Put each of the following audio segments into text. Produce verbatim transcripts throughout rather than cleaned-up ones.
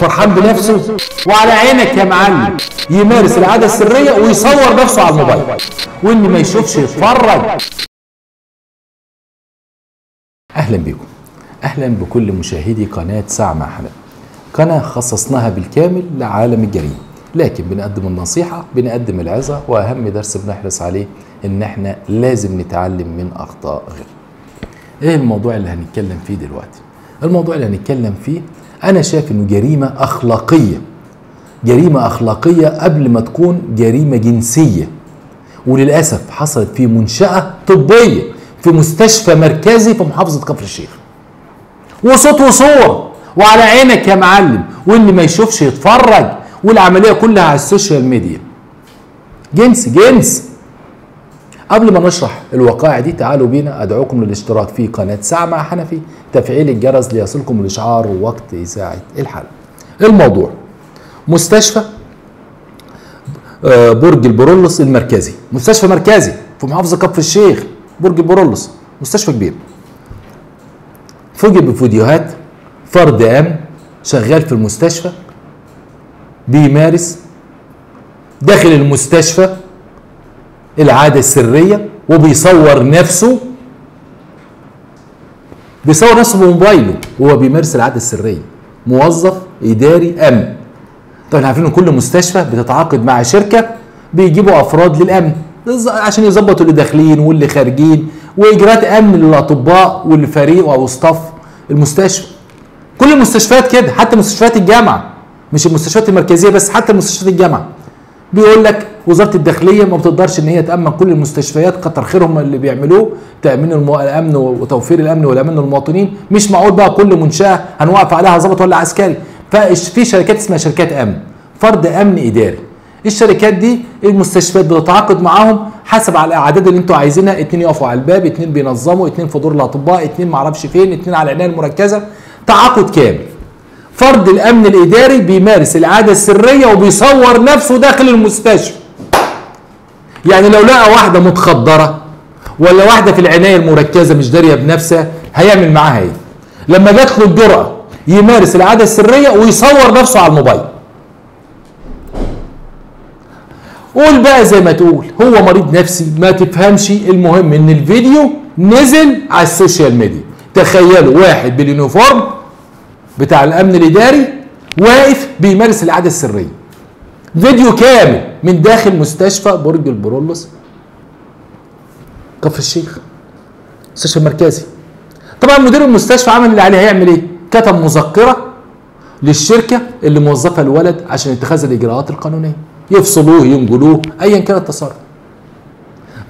فرحان بنفسه وعلى عينك يا معلم، يمارس العادة السرية ويصور نفسه على الموبايل، واللي ما يشوفش يتفرج. أهلا بكم، أهلا بكل مشاهدي قناة ساعة مع حنفي، قناة خصصناها بالكامل لعالم الجريمة، لكن بنقدم النصيحة، بنقدم العظة، وأهم درس بنحرص عليه إن إحنا لازم نتعلم من أخطاء غيرنا. إيه الموضوع اللي هنتكلم فيه دلوقتي؟ الموضوع اللي هنتكلم فيه أنا شايف إنه جريمة أخلاقية. جريمة أخلاقية قبل ما تكون جريمة جنسية. وللأسف حصلت في منشأة طبية، في مستشفى مركزي في محافظة كفر الشيخ. وصوت وصور وعلى عينك يا معلم، واللي ما يشوفش يتفرج، والعملية كلها على السوشيال ميديا. جنس جنس. قبل ما نشرح الوقائع دي تعالوا بينا، ادعوكم للاشتراك في قناة ساعة مع حنفي، تفعيل الجرس ليصلكم الاشعار وقت اذاعة الحلقة. الموضوع مستشفى برج البرلس المركزي، مستشفى مركزي في محافظة كفر الشيخ، برج البرلس مستشفى كبير. فوجئ بفيديوهات فرد أمن شغال في المستشفى بيمارس داخل المستشفى العادة السرية، وبيصور نفسه بيصور نفسه بموبايله وهو بيمارس العادة السرية. موظف إداري أمن. طبعا احنا عارفين ان كل مستشفى بتتعاقد مع شركة بيجيبوا أفراد للأمن عشان يظبطوا اللي داخلين واللي خارجين، وإجراءات أمن للأطباء والفريق أو ستاف المستشفى. كل المستشفيات كده، حتى مستشفيات الجامعة، مش المستشفيات المركزية بس، حتى مستشفيات الجامعة. بيقول لك وزاره الداخليه ما بتقدرش ان هي تامن كل المستشفيات، كتر خيرهم اللي بيعملوه تامين المو... الامن وتوفير الامن والامان للمواطنين. مش معقول بقى كل منشاه هنوقف عليها ظابط ولا عسكري. ففي شركات اسمها شركات امن، فرد امن اداري. الشركات دي المستشفيات بتتعاقد معاهم حسب على الاعداد اللي انتوا عايزينها، اتنين يقفوا على الباب، اتنين بينظموا، اتنين في دور الاطباء، اتنين معرفش فين، اتنين على العنايه المركزه، تعاقد كامل. فرد الامن الاداري بيمارس العاده السريه وبيصور نفسه داخل المستشفى. يعني لو لقى واحده متخدره ولا واحده في العنايه المركزه مش داريه بنفسها هيعمل معاها ايه؟ لما جات له الجرأه يمارس العاده السريه ويصور نفسه على الموبايل. قول بقى زي ما تقول، هو مريض نفسي ما تفهمش، المهم ان الفيديو نزل على السوشيال ميديا. تخيلوا واحد باليونيفورم بتاع الامن الاداري واقف بيمارس العاده السريه. فيديو كامل من داخل مستشفى برج البرلس كفر الشيخ، مستشفى مركزي. طبعا مدير المستشفى عمل اللي عليه، هيعمل ايه؟ كتب مذكره للشركه اللي موظفه الولد عشان اتخاذ الاجراءات القانونيه، يفصلوه ينجلوه ايا كان التصرف.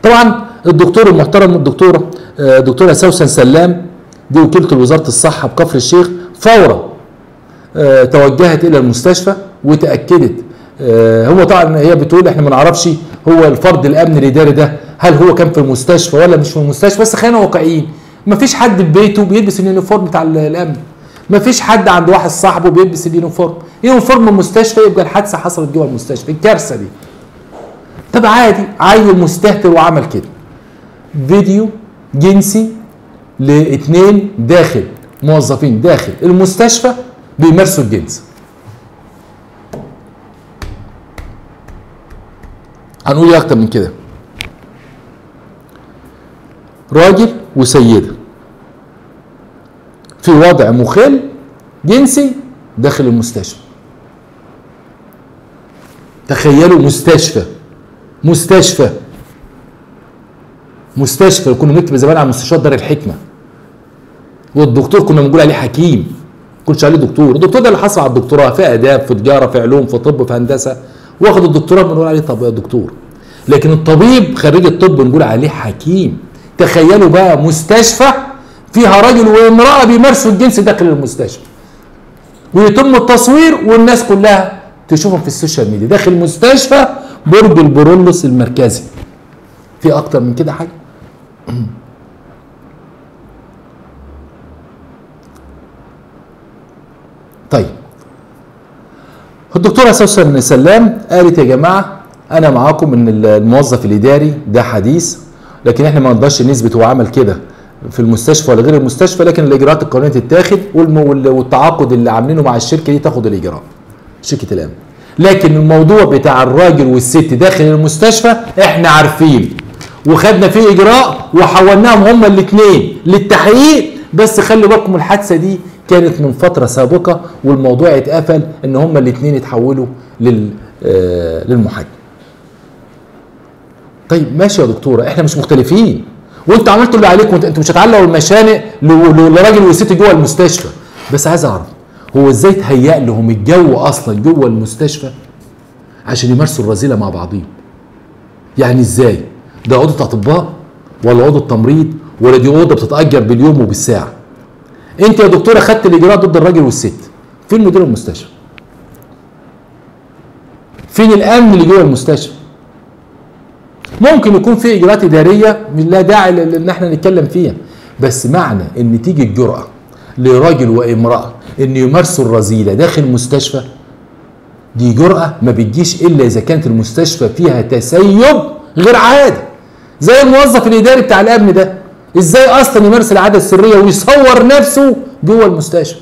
طبعا الدكتور المحترم الدكتوره دكتوره سوسن سلام دي وكيله وزاره الصحه بكفر الشيخ فورا أه توجهت الى المستشفى وتاكدت. أه هو طبعا هي بتقول احنا ما نعرفش هو الفرد الامن الاداري ده هل هو كان في المستشفى ولا مش في المستشفى، بس خلينا واقعيين، ما فيش حد في بيته بيلبس اليونيفورم بتاع الامن، ما فيش حد عند واحد صاحبه بيلبس اليونيفورم، يونيفورم المستشفى، يبقى الحادثه حصلت جوه المستشفى، الكارثه دي. طب عادي، عيل مستهتر وعمل كده. فيديو جنسي لاثنين داخل موظفين داخل المستشفى بيمارسوا الجنس. هنقول ايه اكتر من كده؟ راجل وسيده في وضع مخل جنسي داخل المستشفى. تخيلوا مستشفى مستشفى مستشفى كنا بنكتب زمان على مستشفيات دار الحكمه، والدكتور كنا بنقول عليه حكيم، ما كنتش عليه دكتور. الدكتور ده اللي حصل على الدكتوراه في اداب في تجاره في علوم في طب في هندسه، واخد الدكتوراه بنقول عليه طب دكتور. لكن الطبيب خريج الطب بنقول عليه حكيم. تخيلوا بقى مستشفى فيها راجل وامراه بيمارسوا الجنس داخل المستشفى، ويتم التصوير والناس كلها تشوفهم في السوشيال ميديا داخل مستشفى برج البرلس المركزي. في اكتر من كده حاجه؟ طيب الدكتوره سوسن سلام قالت يا جماعه انا معاكم ان الموظف الاداري ده حديث، لكن احنا ما نقدرش نثبت هو عمل كده في المستشفى ولا غير المستشفى، لكن الاجراءات القانونيه تتاخد، والتعاقد اللي عاملينه مع الشركه دي تاخد الاجراء شركه الامن. لكن الموضوع بتاع الراجل والست داخل المستشفى احنا عارفين وخدنا فيه اجراء وحولناهم هما الاثنين للتحقيق. بس خلوا بالكم الحادثه دي كانت من فتره سابقه والموضوع اتقفل ان هما الاثنين اتحولوا لل آه للمحاكم. طيب ماشي يا دكتوره، احنا مش مختلفين وانتوا عملتوا اللي عليكم، انتوا مش هتعلقوا المشانق لراجل وست جوه المستشفى. بس عايز اعرف هو ازاي تهيأ لهم الجو اصلا جوه المستشفى عشان يمارسوا الرذيله مع بعضهم؟ يعني ازاي؟ ده اوضه اطباء ولا اوضه تمريض ولا دي اوضه بتتأجر باليوم وبالساعه؟ انت يا دكتوره خدت الاجراء ضد الراجل والست، فين مدير المستشفى؟ فين الامن اللي جوه المستشفى؟ ممكن يكون في اجراءات اداريه لا داعي ان احنا نتكلم فيها، بس معنى ان تيجي الجرأه لراجل وامراه ان يمارسوا الرذيله داخل مستشفى، دي جرأه ما بتجيش الا اذا كانت المستشفى فيها تسيب غير عادي، زي الموظف الاداري بتاع الامن ده، ازاي اصلا يمارس العاده السريه ويصور نفسه جوه المستشفى؟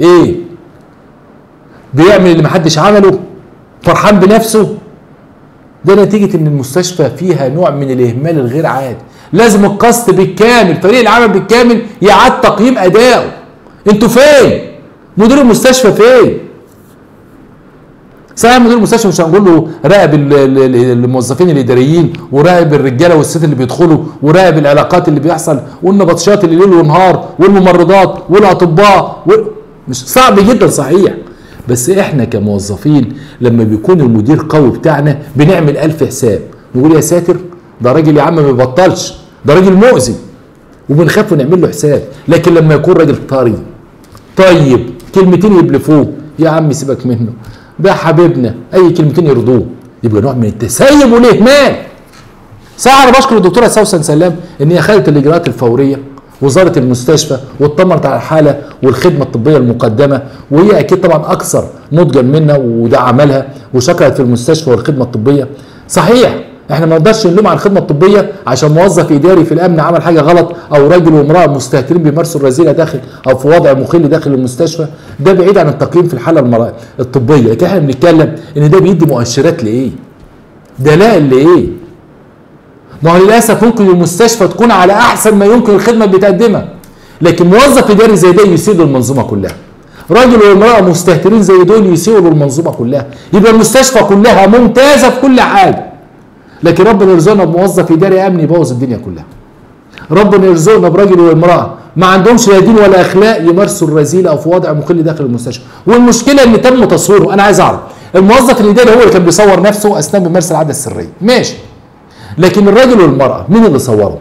ايه؟ بيعمل اللي محدش عمله؟ فرحان بنفسه؟ ده نتيجة ان المستشفى فيها نوع من الاهمال الغير عادي. لازم القسط بالكامل، فريق العمل بالكامل يعاد تقييم ادائه. انتوا فين؟ مدير المستشفى فين؟ صحيح مدير المستشفى مش هنقول له راقب الموظفين الاداريين وراقب الرجاله والست اللي بيدخلوا وراقب العلاقات اللي بيحصل والنبطشات اللي ليل ونهار والممرضات والاطباء و... مش صعب جدا صحيح، بس احنا كموظفين لما بيكون المدير قوي بتاعنا بنعمل ألف حساب، نقول يا ساتر ده راجل يا عم ما بيبطلش، ده راجل مؤذي، وبنخاف ونعمل له حساب. لكن لما يكون راجل طري طيب كلمتين يبلفوه، يا عم سيبك منه ده حبيبنا، اي كلمتين يرضوه، يبقى نوع من التسيب والاهمال. ساعة انا بشكر الدكتوره سوسن سلام ان هي خدت الاجراءات الفوريه، وزاره المستشفى واطمنت على الحاله والخدمه الطبيه المقدمه، وهي اكيد طبعا اكثر نضجا منا وده عملها، وشكرت في المستشفى والخدمه الطبيه. صحيح احنا ما نقدرش نلوم على الخدمه الطبيه عشان موظف اداري في الامن عمل حاجه غلط، او راجل وامراه مستهترين بيمارسوا الرذيله داخل او في وضع مخل داخل المستشفى، ده بعيد عن التقييم في الحاله الطبيه. لكن احنا بنتكلم ان ده بيدي مؤشرات لايه؟ دلائل لايه؟ ما هو للاسف ممكن المستشفى تكون على احسن ما يمكن الخدمه اللي بتقدمها، لكن موظف اداري زي ده يسيء للمنظومه كلها، راجل وامراه مستهترين زي دول يسيئوا للمنظومه كلها، يبقى المستشفى كلها ممتازه في كل حاجه، لكن ربنا يرزقنا بموظف اداري امن يبوظ الدنيا كلها. ربنا يرزقنا براجل وامراه ما عندهمش لا دين ولا اخلاق يمارسوا الرذيله او في وضع مخل داخل المستشفى. والمشكله ان تم تصويره. انا عايز اعرف الموظف الاداري هو اللي كان بيصور نفسه اثناء بيمارس العاده السريه، ماشي، لكن الراجل والمرأة مين اللي صورهم؟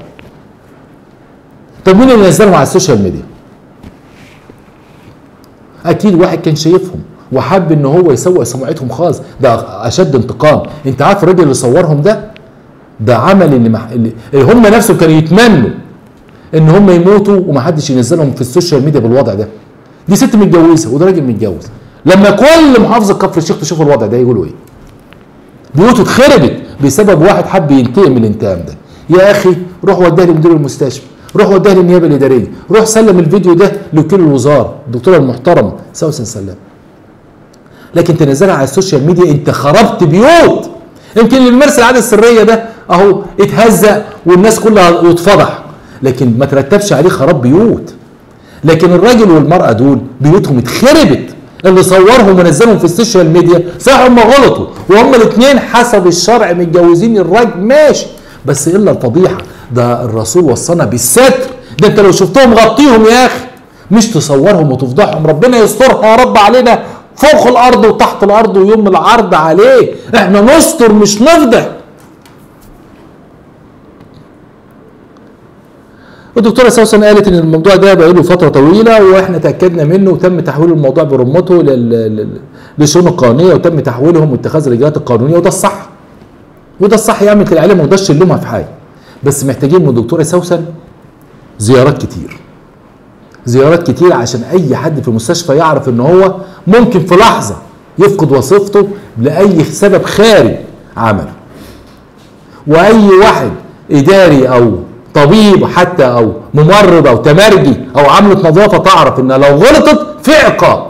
طب مين اللي نزلهم على السوشيال ميديا؟ أكيد واحد كان شايفهم وحب إن هو يسوق سمعتهم خالص، ده أشد انتقام. أنت عارف الراجل اللي صورهم ده؟ ده عمل اللي, مح... اللي هم نفسهم كانوا يتمنوا إن هم يموتوا ومحدش ينزلهم في السوشيال ميديا بالوضع ده. دي ست متجوزة وده راجل متجوز، لما كل محافظة كفر الشيخ تشوف الوضع ده يقولوا إيه؟ بيوته اتخربت بسبب واحد حب ينتقم من الانتقام ده. يا اخي روح وديه لمدير المستشفى، روح وديه للنيابه الاداريه، روح سلم الفيديو ده لوكيل الوزاره الدكتوره المحترمه سوسن سلام. لكن تنزلها على السوشيال ميديا، انت خربت بيوت. يمكن اللي بيمارس العاده السريه ده اهو اتهزق والناس كلها واتفضح، لكن ما ترتبش عليه خراب بيوت. لكن الراجل والمراه دول بيوتهم اتخربت، اللي صورهم ونزلهم في السوشيال ميديا صح هم غلطوا، وهم الاثنين حسب الشرع متجوزين الراجل ماشي، بس الا الفضيحه. ده الرسول وصانا بالستر، ده انت لو شفتهم غطيهم يا اخي، مش تصورهم وتفضحهم. ربنا يسترها يا رب علينا فوق الارض وتحت الارض ويوم العرض عليه، احنا نستر مش نفضح. الدكتوره سوسن قالت ان الموضوع ده بقاله فتره طويله واحنا تاكدنا منه، وتم تحويل الموضوع برمته للشؤون القانونيه، وتم تحويلهم واتخاذ الاجراءات القانونيه، وده الصح وده الصح يعمل العلم، وما نقدرش نلومها في حاجه. بس محتاجين من الدكتوره سوسن زيارات كتير زيارات كتير عشان اي حد في المستشفى يعرف ان هو ممكن في لحظه يفقد وظيفته لاي سبب خارج عمله، واي واحد اداري او طبيب حتى او ممرضه او تمرجي او عامله نظافه تعرف ان لو غلطت في عقاب.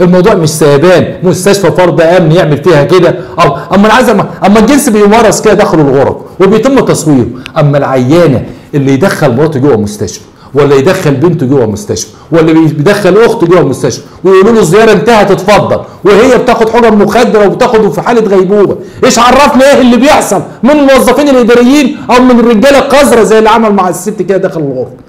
الموضوع مش سيبان مستشفى فرد امن يعمل فيها كده، او اما عايز اما الجنس بيمارس كده داخل الغرف وبيتم تصويره، اما العيانه اللي يدخل مراته جوه مستشفى، ولا يدخل بنته جوه مستشفى، ولا بيدخل اخته جوه مستشفى ويقولوا له الزياره انتهت اتفضل، وهي بتاخد حجم مخدره وبتاخده في حاله غيبوبه، ايش عرفنا ايه اللي بيحصل من الموظفين الاداريين او من الرجاله القذره زي اللي عمل مع الست كده داخل الغرفه؟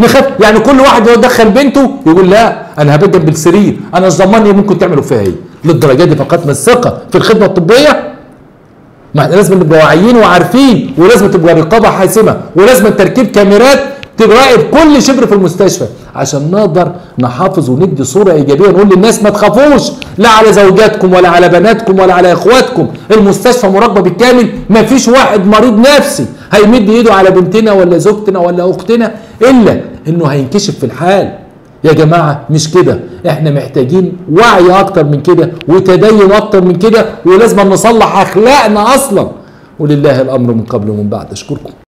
نخاف يعني كل واحد يدخل بنته يقول لا انا هبات جنب السرير، انا مش ضمني ممكن تعملوا فيها ايه؟ للدرجه دي فقدنا الثقه في الخدمه الطبيه؟ ما احنا لازم نبقى واعيين وعارفين، ولازم تبقى رقابه حاسمه، ولازم تركيب كاميرات تراقب كل شبر في المستشفى عشان نقدر نحافظ وندي صوره ايجابيه، نقول للناس ما تخافوش لا على زوجاتكم ولا على بناتكم ولا على اخواتكم، المستشفى مراقبه بالكامل، ما فيش واحد مريض نفسي هيمد ايده على بنتنا ولا زوجتنا ولا اختنا الا انه هينكشف في الحال. يا جماعه مش كده، احنا محتاجين وعي اكتر من كده وتدين اكتر من كده، ولازم نصلح اخلاقنا اصلا. ولله الامر من قبل ومن بعد. اشكركم.